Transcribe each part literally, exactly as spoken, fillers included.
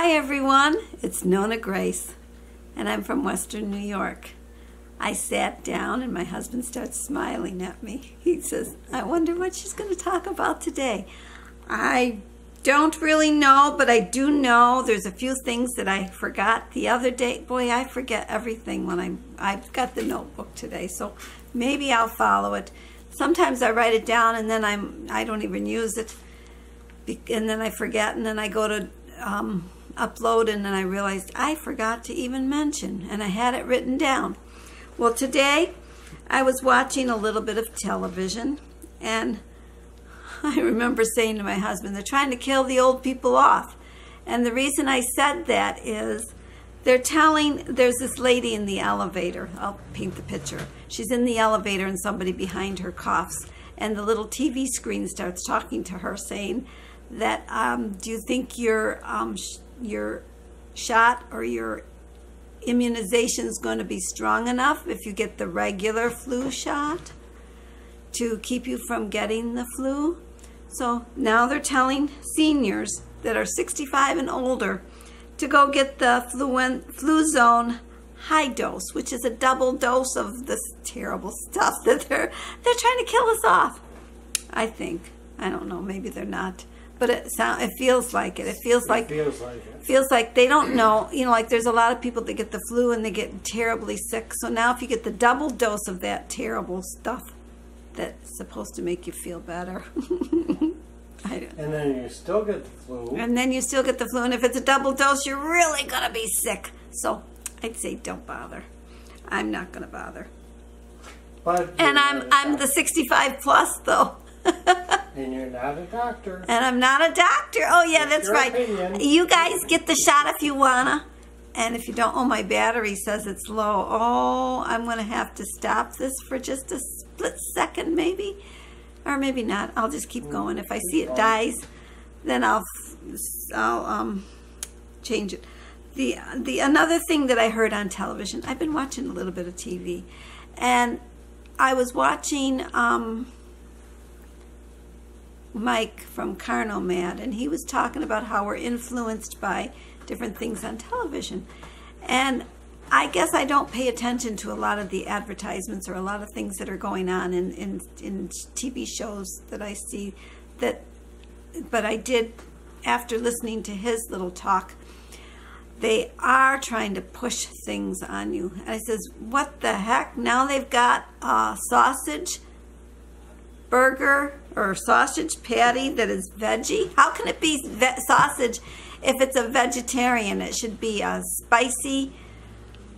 Hi everyone, it's Nonna Grace, and I'm from Western New York. I sat down and my husband starts smiling at me. He says, I wonder what she's going to talk about today. I don't really know, but I do know there's a few things that I forgot the other day. Boy, I forget everything when I'm, I've got the notebook today, so maybe I'll follow it. Sometimes I write it down and then I'm, I don't even use it, and then I forget, and then I go to um, upload, and then I realized I forgot to even mention, and I had it written down. Well, today I was watching a little bit of television, and I remember saying to my husband, they're trying to kill the old people off. And the reason I said that is they're telling, there's this lady in the elevator. I'll paint the picture. She's in the elevator and somebody behind her coughs, and the little T V screen starts talking to her saying that, um, do you think your, um, sh your shot or your immunization is going to be strong enough if you get the regular flu shot to keep you from getting the flu? So now they're telling seniors that are sixty-five and older to go get the FluZone high dose, which is a double dose of this terrible stuff that they're, they're trying to kill us off. I think. I don't know. Maybe they're not. But it sound, it feels like it. It feels it like feels like, it. feels like they don't know. You know, like there's a lot of people that get the flu and they get terribly sick. So now if you get the double dose of that terrible stuff, that's supposed to make you feel better. I don't. And then you still get the flu. And then you still get the flu. And if it's a double dose, you're really going to be sick. So I'd say don't bother. I'm not going to bother. But and I'm I'm the sixty-five plus, though. And you're not a doctor. And I'm not a doctor. Oh, yeah, that's right. Opinion. You guys get the shot if you wanna. And if you don't, oh, my battery says it's low. Oh, I'm going to have to stop this for just a split second maybe. Or maybe not. I'll just keep going. If I see it dies, then I'll, I'll um, change it. The, the another thing that I heard on television, I've been watching a little bit of T V. And I was watching... Um, Mike from Carno Mad, and he was talking about how we're influenced by different things on television. And I guess I don't pay attention to a lot of the advertisements or a lot of things that are going on in, in, in T V shows that I see. That, but I did, after listening to his little talk, they are trying to push things on you. And I says, what the heck? Now they've got uh, sausage, burger, or sausage patty that is veggie. How can it be ve sausage if it's a vegetarian? It should be a spicy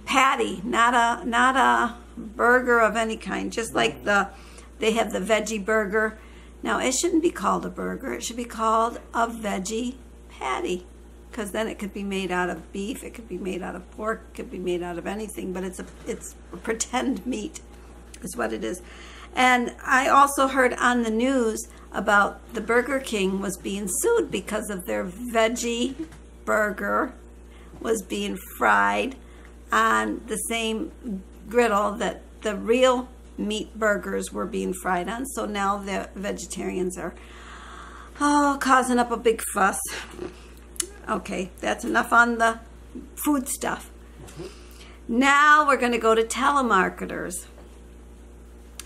patty, not a not a burger of any kind. Just like the they have the veggie burger. Now it shouldn't be called a burger. It should be called a veggie patty, because then it could be made out of beef. It could be made out of pork. It could be made out of anything. But it's a it's a pretend meat, is what it is. And I also heard on the news about the Burger King was being sued because of their veggie burger was being fried on the same griddle that the real meat burgers were being fried on. So now the vegetarians are oh, causing up a big fuss. Okay, that's enough on the food stuff. Now we're going to go to telemarketers.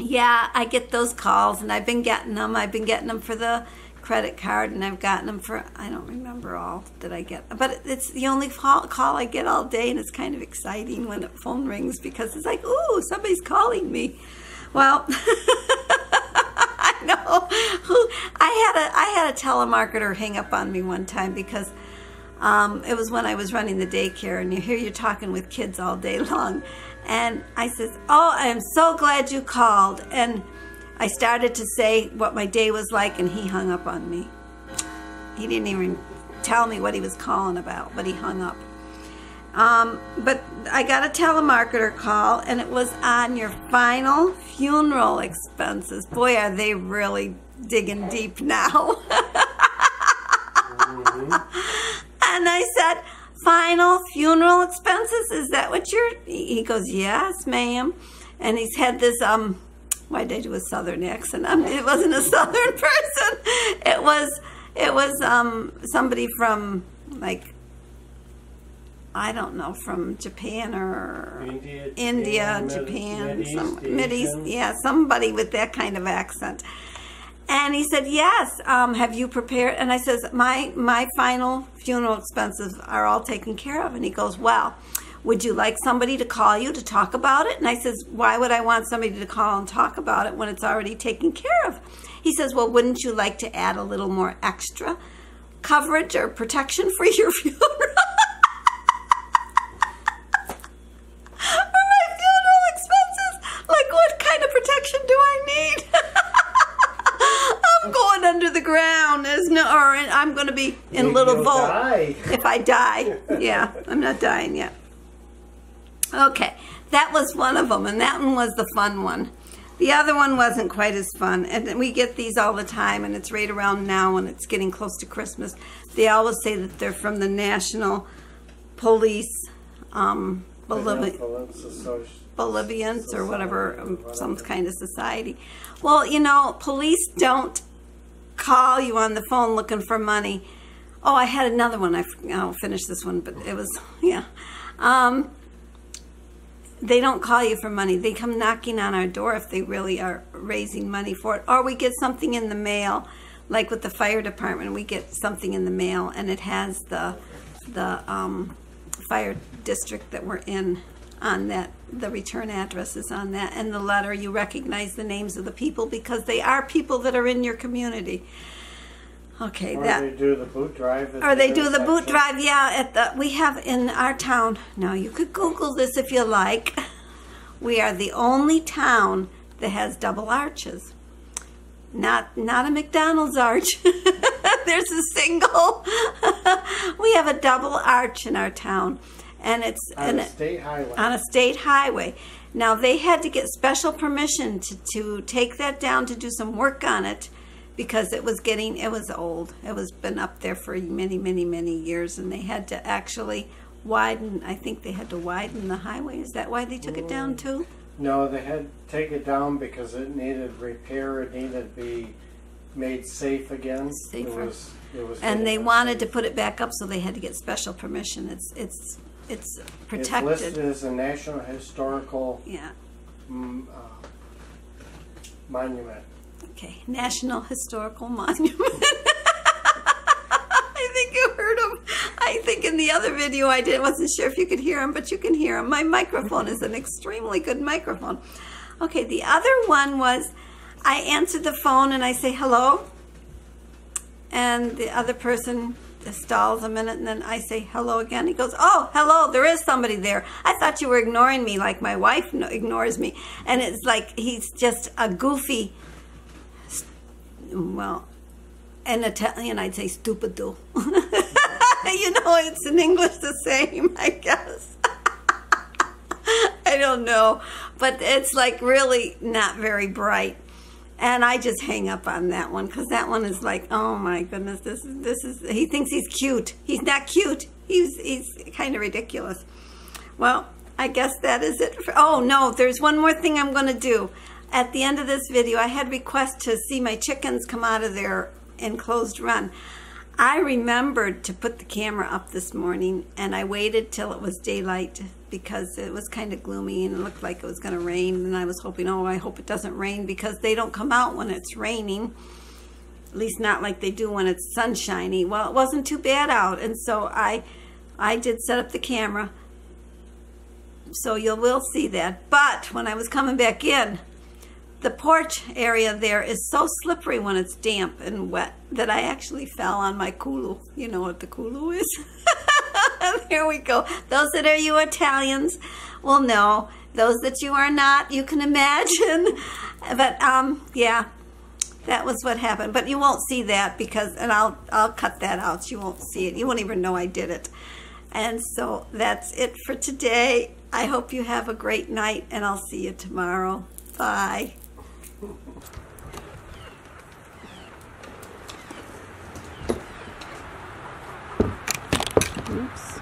Yeah, I get those calls, and I've been getting them. I've been getting them for the credit card, and I've gotten them for, I don't remember all that I get. But it's the only call I get all day, and it's kind of exciting when the phone rings because it's like, ooh, somebody's calling me. Well, I know. I had a, I had a telemarketer hang up on me one time because um, it was when I was running the daycare, and you hear you're talking with kids all day long. And I says, oh, I am so glad you called. And I started to say what my day was like, and he hung up on me. He didn't even tell me what he was calling about, but he hung up. Um, but I got a telemarketer call, and it was on your final funeral expenses. Boy, are they really digging deep now. Mm-hmm. And I said, final funeral expenses, is that what you're, he goes, yes ma'am. And he's had this um why did I do a southern accent? I mean, it wasn't a southern person, it was it was um somebody from like I don't know, from Japan or India, India Japan, Mid some, Mid East, yeah, somebody with that kind of accent. And he said, yes, um, have you prepared? And I says, my, my final funeral expenses are all taken care of. And he goes, well, would you like somebody to call you to talk about it? And I says, why would I want somebody to call and talk about it when it's already taken care of? He says, well, wouldn't you like to add a little more extra coverage or protection for your funeral? Or I'm going to be in if Little Vogue die. If I die. Yeah, I'm not dying yet. Okay, that was one of them, and that one was the fun one. The other one wasn't quite as fun, and we get these all the time, and it's right around now, and it's getting close to Christmas. They always say that they're from the National Police, um, Boliv Bolivians or whatever, some kind of society. Well, you know, police don't call you on the phone looking for money. Oh, I had another one. I, I'll finish this one, but it was, yeah. Um, they don't call you for money. They come knocking on our door if they really are raising money for it. Or we get something in the mail, like with the fire department. We get something in the mail, and it has the, the um, fire district that we're in on that. The return address is on that, and the letter, you recognize the names of the people because they are people that are in your community. Okay, or that, they do the boot drive. Or they do the boot drive, yeah. At the, we have in our town, now you could Google this if you like, we are the only town that has double arches. Not, not a McDonald's arch. There's a single. We have a double arch in our town. And it's on a state highway. On a state highway. Now they had to get special permission to, to take that down to do some work on it because it was getting, it was old. It was been up there for many, many, many years, and they had to actually widen, I think they had to widen the highway. Is that why they took mm. it down too? No, they had to take it down because it needed repair, it needed to be made safe again. Safer. It was, it was and they wanted safe. to put it back up, so they had to get special permission. It's, it's, It's protected. It's listed as a National Historical yeah. m uh, Monument. Okay, National Historical Monument. I think you heard him. I think in the other video I did, wasn't sure if you could hear him, but you can hear him. My microphone is an extremely good microphone. Okay, the other one was I answer the phone and I say hello, and the other person stalls a minute, and then I say hello again. He goes, oh, hello, there is somebody there. I thought you were ignoring me like my wife no ignores me. And it's like he's just a goofy, well, in Italian I'd say stupido. You know, it's in English the same, I guess. I don't know. But it's like really not very bright. And I just hang up on that one because that one is like, oh my goodness, this is, this is, he thinks he's cute. He's not cute. He's, he's kind of ridiculous. Well, I guess that is it. For, oh no, there's one more thing I'm going to do. At the end of this video, I had requests to see my chickens come out of their enclosed run. I remembered to put the camera up this morning, and I waited till it was daylight because it was kind of gloomy and it looked like it was going to rain, and I was hoping, oh, I hope it doesn't rain because they don't come out when it's raining, at least not like they do when it's sunshiny. Well, it wasn't too bad out, and so I, I did set up the camera, so you will see that. But when I was coming back in, the porch area there is so slippery when it's damp and wet that I actually fell on my kulu. You know what the kulu is? There we go. Those that are you Italians will know. Those that you are not, you can imagine. But um, yeah, that was what happened. But you won't see that because, and I'll I'll cut that out. You won't see it. You won't even know I did it. And so that's it for today. I hope you have a great night, and I'll see you tomorrow. Bye. Oops.